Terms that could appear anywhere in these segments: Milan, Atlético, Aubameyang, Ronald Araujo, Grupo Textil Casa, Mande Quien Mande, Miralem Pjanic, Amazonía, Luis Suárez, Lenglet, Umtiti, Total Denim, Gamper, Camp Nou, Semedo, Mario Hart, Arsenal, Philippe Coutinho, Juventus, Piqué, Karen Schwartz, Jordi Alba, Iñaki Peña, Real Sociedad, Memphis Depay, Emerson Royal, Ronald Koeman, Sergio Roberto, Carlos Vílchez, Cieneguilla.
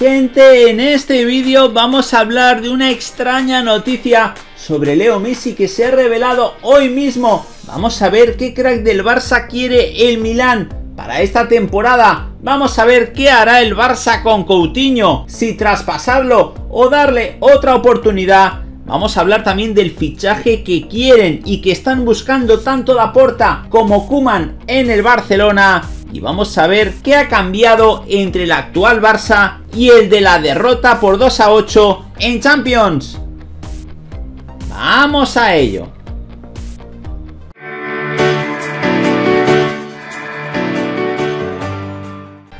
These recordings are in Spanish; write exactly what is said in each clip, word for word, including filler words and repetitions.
Gente, en este vídeo vamos a hablar de una extraña noticia sobre Leo Messi que se ha revelado hoy mismo. Vamos a ver qué crack del Barça quiere el Milan para esta temporada. Vamos a ver qué hará el Barça con Coutinho, si traspasarlo o darle otra oportunidad. Vamos a hablar también del fichaje que quieren y que están buscando tanto Laporta como Koeman en el Barcelona. Y vamos a ver qué ha cambiado entre el actual Barça y el de la derrota por dos a ocho en Champions. ¡Vamos a ello!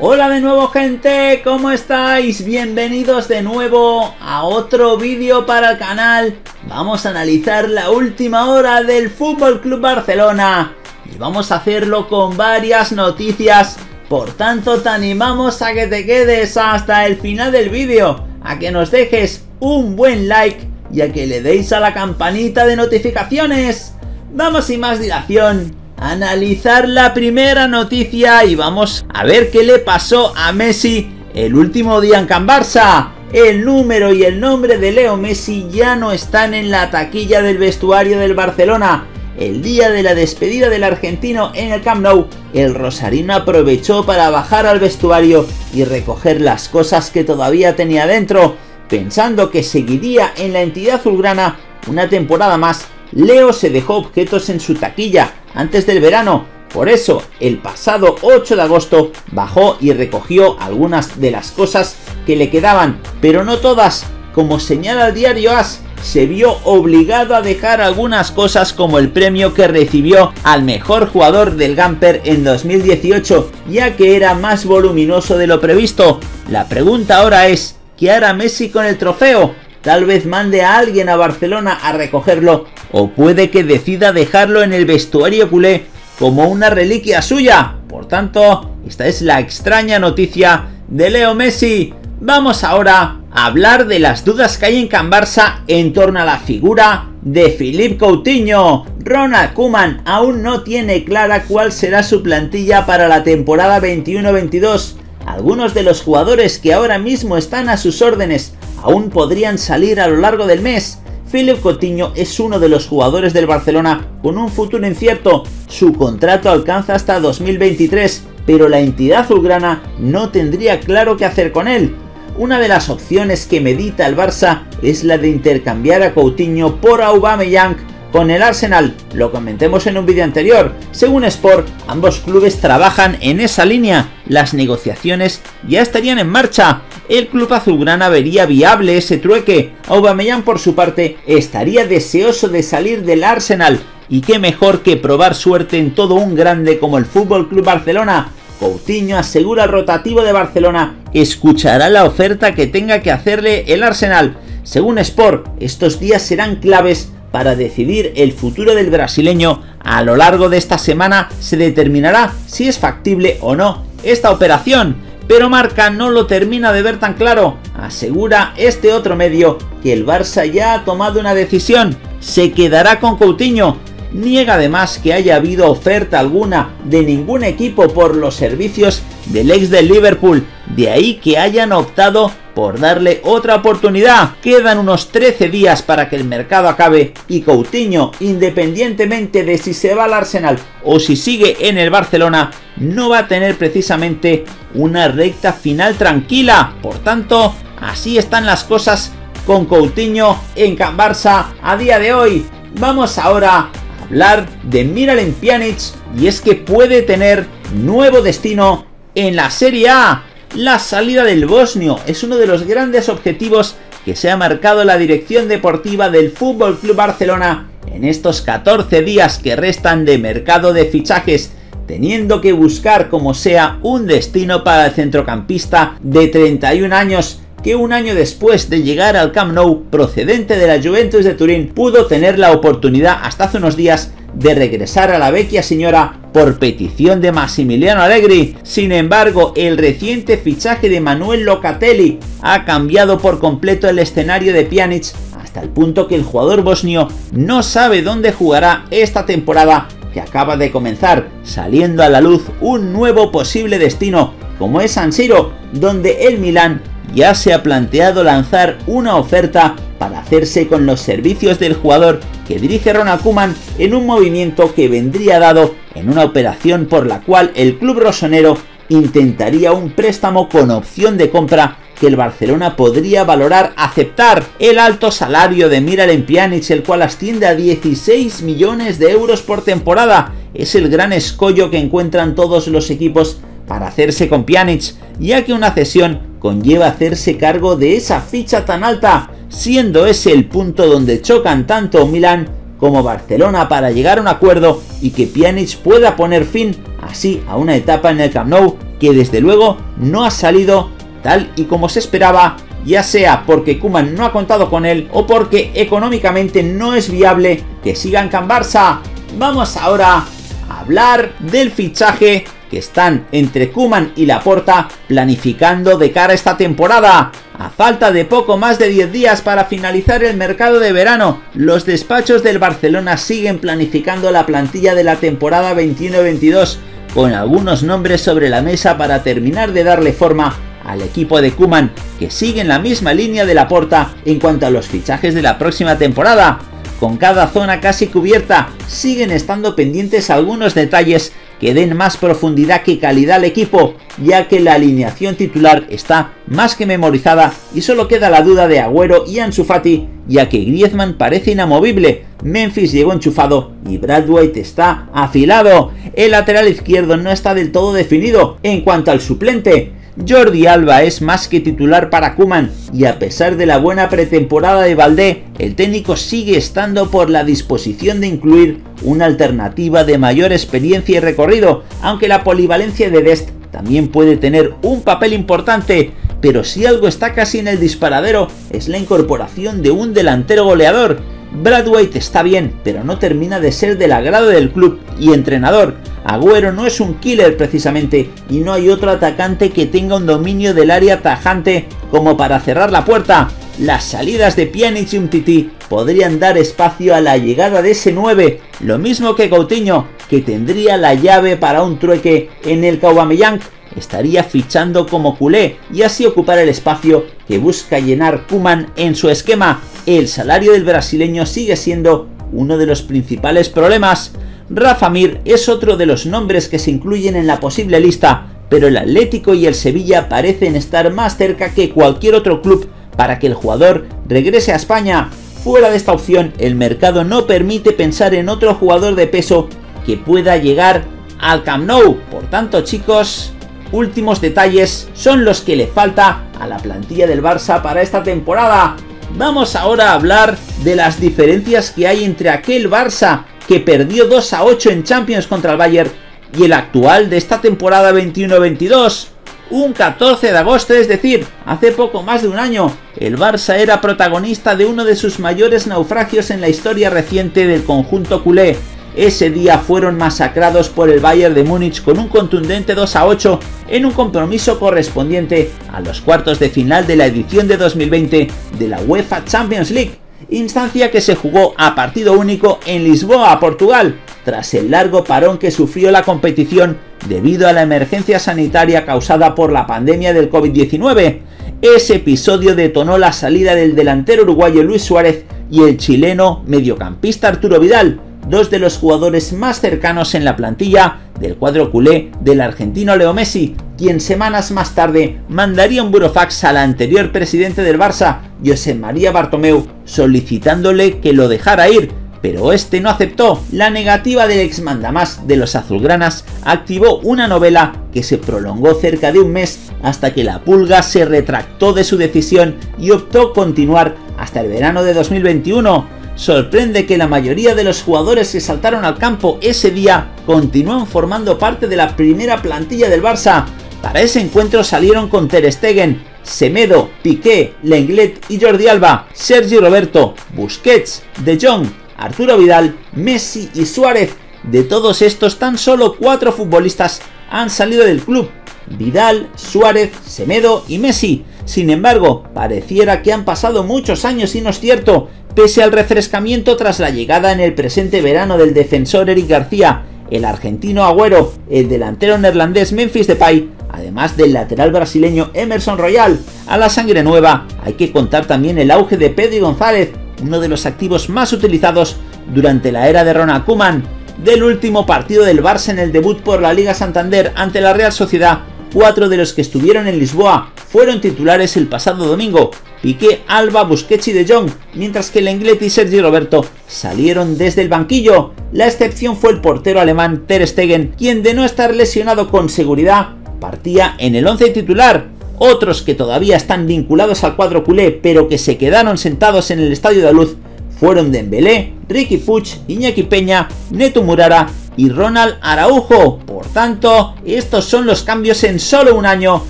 Hola de nuevo, gente, ¿cómo estáis? Bienvenidos de nuevo a otro vídeo para el canal. Vamos a analizar la última hora del F C Barcelona. Y vamos a hacerlo con varias noticias, por tanto te animamos a que te quedes hasta el final del vídeo, a que nos dejes un buen like y a que le deis a la campanita de notificaciones. Vamos sin más dilación a analizar la primera noticia y vamos a ver qué le pasó a Messi el último día en Can Barça. El número y el nombre de Leo Messi ya no están en la taquilla del vestuario del Barcelona. El día de la despedida del argentino en el Camp Nou, el rosarino aprovechó para bajar al vestuario y recoger las cosas que todavía tenía dentro. Pensando que seguiría en la entidad azulgrana una temporada más, Leo se dejó objetos en su taquilla antes del verano. Por eso, el pasado ocho de agosto bajó y recogió algunas de las cosas que le quedaban, pero no todas. Como señala el diario AS, se vio obligado a dejar algunas cosas como el premio que recibió al mejor jugador del Gamper en dos mil dieciocho, ya que era más voluminoso de lo previsto. La pregunta ahora es, ¿qué hará Messi con el trofeo? Tal vez mande a alguien a Barcelona a recogerlo, o puede que decida dejarlo en el vestuario culé como una reliquia suya. Por tanto, esta es la extraña noticia de Leo Messi. Vamos ahora a hablar de las dudas que hay en Can Barça en torno a la figura de Philippe Coutinho. Ronald Koeman aún no tiene clara cuál será su plantilla para la temporada veintiuno veintidós. Algunos de los jugadores que ahora mismo están a sus órdenes aún podrían salir a lo largo del mes. Philippe Coutinho es uno de los jugadores del Barcelona con un futuro incierto. Su contrato alcanza hasta dos mil veintitrés, pero la entidad azulgrana no tendría claro qué hacer con él. Una de las opciones que medita el Barça es la de intercambiar a Coutinho por Aubameyang con el Arsenal. Lo comentemos en un vídeo anterior. Según Sport, ambos clubes trabajan en esa línea. Las negociaciones ya estarían en marcha. El club azulgrana vería viable ese trueque. Aubameyang, por su parte, estaría deseoso de salir del Arsenal. Y qué mejor que probar suerte en todo un grande como el F C Barcelona. Coutinho, asegura el rotativo de Barcelona, escuchará la oferta que tenga que hacerle el Arsenal. Según Sport, estos días serán claves para decidir el futuro del brasileño. A lo largo de esta semana se determinará si es factible o no esta operación, pero Marca no lo termina de ver tan claro. Asegura este otro medio que el Barça ya ha tomado una decisión, se quedará con Coutinho. Niega además que haya habido oferta alguna de ningún equipo por los servicios del ex del Liverpool, de ahí que hayan optado por darle otra oportunidad. Quedan unos trece días para que el mercado acabe y Coutinho, independientemente de si se va al Arsenal o si sigue en el Barcelona, no va a tener precisamente una recta final tranquila. Por tanto, así están las cosas con Coutinho en Can Barça a día de hoy. Vamos ahora hablar de Miralem Pjanic, y es que puede tener nuevo destino en la Serie A. La salida del bosnio es uno de los grandes objetivos que se ha marcado la dirección deportiva del F C Barcelona en estos catorce días que restan de mercado de fichajes, teniendo que buscar como sea un destino para el centrocampista de treinta y un años. Que un año después de llegar al Camp Nou, procedente de la Juventus de Turín, pudo tener la oportunidad hasta hace unos días de regresar a la vecchia signora por petición de Massimiliano Allegri. Sin embargo, el reciente fichaje de Manuel Locatelli ha cambiado por completo el escenario de Pjanic, hasta el punto que el jugador bosnio no sabe dónde jugará esta temporada que acaba de comenzar, saliendo a la luz un nuevo posible destino como es San Siro, donde el Milan ya se ha planteado lanzar una oferta para hacerse con los servicios del jugador que dirige Ronald Koeman, en un movimiento que vendría dado en una operación por la cual el club rosonero intentaría un préstamo con opción de compra que el Barcelona podría valorar aceptar. El alto salario de Miralem Pjanic, el cual asciende a dieciséis millones de euros por temporada, es el gran escollo que encuentran todos los equipos para hacerse con Pjanic, ya que una cesión conlleva hacerse cargo de esa ficha tan alta, siendo ese el punto donde chocan tanto Milán como Barcelona para llegar a un acuerdo y que Pjanic pueda poner fin así a una etapa en el Camp Nou que desde luego no ha salido tal y como se esperaba, ya sea porque Koeman no ha contado con él o porque económicamente no es viable que siga en Can Barça. Vamos ahora a hablar del fichaje que están entre Koeman y Laporta planificando de cara a esta temporada. A falta de poco más de diez días para finalizar el mercado de verano, los despachos del Barcelona siguen planificando la plantilla de la temporada veintiuno veintidós, con algunos nombres sobre la mesa para terminar de darle forma al equipo de Koeman, que sigue en la misma línea de Laporta en cuanto a los fichajes de la próxima temporada. Con cada zona casi cubierta, siguen estando pendientes algunos detalles que den más profundidad que calidad al equipo, ya que la alineación titular está más que memorizada y solo queda la duda de Agüero y Ansu Fati, ya que Griezmann parece inamovible, Memphis llegó enchufado y Braithwaite está afilado. El lateral izquierdo no está del todo definido. En cuanto al suplente, Jordi Alba es más que titular para Koeman, y a pesar de la buena pretemporada de Valdés, el técnico sigue estando por la disposición de incluir una alternativa de mayor experiencia y recorrido, aunque la polivalencia de Dest también puede tener un papel importante. Pero si algo está casi en el disparadero es la incorporación de un delantero goleador. Braithwaite está bien, pero no termina de ser del agrado del club y entrenador. Agüero no es un killer precisamente, y no hay otro atacante que tenga un dominio del área tajante como para cerrar la puerta. Las salidas de Pjanic y Umtiti podrían dar espacio a la llegada de ese nueve, lo mismo que Coutinho, que tendría la llave para un trueque en el que Aubameyang estaría fichando como culé y así ocupar el espacio que busca llenar Koeman en su esquema. El salario del brasileño sigue siendo uno de los principales problemas. Rafa Mir es otro de los nombres que se incluyen en la posible lista, pero el Atlético y el Sevilla parecen estar más cerca que cualquier otro club para que el jugador regrese a España. Fuera de esta opción, el mercado no permite pensar en otro jugador de peso que pueda llegar al Camp Nou. Por tanto, chicos, últimos detalles son los que le falta a la plantilla del Barça para esta temporada. Vamos ahora a hablar de las diferencias que hay entre aquel Barça que perdió dos a ocho en Champions contra el Bayern y el actual de esta temporada veintiuno veintidós. Un catorce de agosto, es decir, hace poco más de un año, el Barça era protagonista de uno de sus mayores naufragios en la historia reciente del conjunto culé. Ese día fueron masacrados por el Bayern de Múnich con un contundente dos a ocho en un compromiso correspondiente a los cuartos de final de la edición de dos mil veinte de la UEFA Champions League, instancia que se jugó a partido único en Lisboa, Portugal, tras el largo parón que sufrió la competición debido a la emergencia sanitaria causada por la pandemia del COVID diecinueve. Ese episodio detonó la salida del delantero uruguayo Luis Suárez y el chileno mediocampista Arturo Vidal, dos de los jugadores más cercanos en la plantilla del cuadro culé del argentino Leo Messi, quien semanas más tarde mandaría un burofax al anterior presidente del Barça, José María Bartomeu, solicitándole que lo dejara ir, pero este no aceptó. La negativa del ex mandamás de los azulgranas activó una novela que se prolongó cerca de un mes hasta que la pulga se retractó de su decisión y optó continuar hasta el verano de dos mil veintiuno. Sorprende que la mayoría de los jugadores que saltaron al campo ese día continúan formando parte de la primera plantilla del Barça. Para ese encuentro salieron con Ter Stegen, Semedo, Piqué, Lenglet y Jordi Alba, Sergio Roberto, Busquets, De Jong, Arturo Vidal, Messi y Suárez. De todos estos, tan solo cuatro futbolistas han salido del club: Vidal, Suárez, Semedo y Messi. Sin embargo, pareciera que han pasado muchos años y no es cierto. Pese al refrescamiento tras la llegada en el presente verano del defensor Eric García, el argentino Agüero, el delantero neerlandés Memphis Depay, además del lateral brasileño Emerson Royal. A la sangre nueva hay que contar también el auge de Pedri González, uno de los activos más utilizados durante la era de Ronald Koeman. Del último partido del Barça en el debut por la Liga Santander ante la Real Sociedad, cuatro de los que estuvieron en Lisboa fueron titulares el pasado domingo: Piqué, Alba, Busquets y De Jong, mientras que Lenglet y Sergio Roberto salieron desde el banquillo. La excepción fue el portero alemán Ter Stegen, quien de no estar lesionado con seguridad, partía en el once titular. Otros que todavía están vinculados al cuadro culé, pero que se quedaron sentados en el Estadio de la Luz, fueron Dembélé, Riqui Puig, Iñaki Peña, Neto Murara y Ronald Araujo. Por tanto, estos son los cambios en solo un año.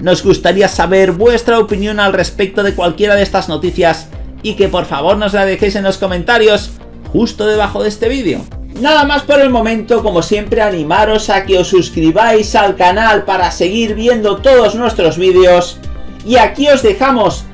Nos gustaría saber vuestra opinión al respecto de cualquiera de estas noticias y que por favor nos la dejéis en los comentarios justo debajo de este vídeo. Nada más por el momento. Como siempre, animaros a que os suscribáis al canal para seguir viendo todos nuestros vídeos, y aquí os dejamos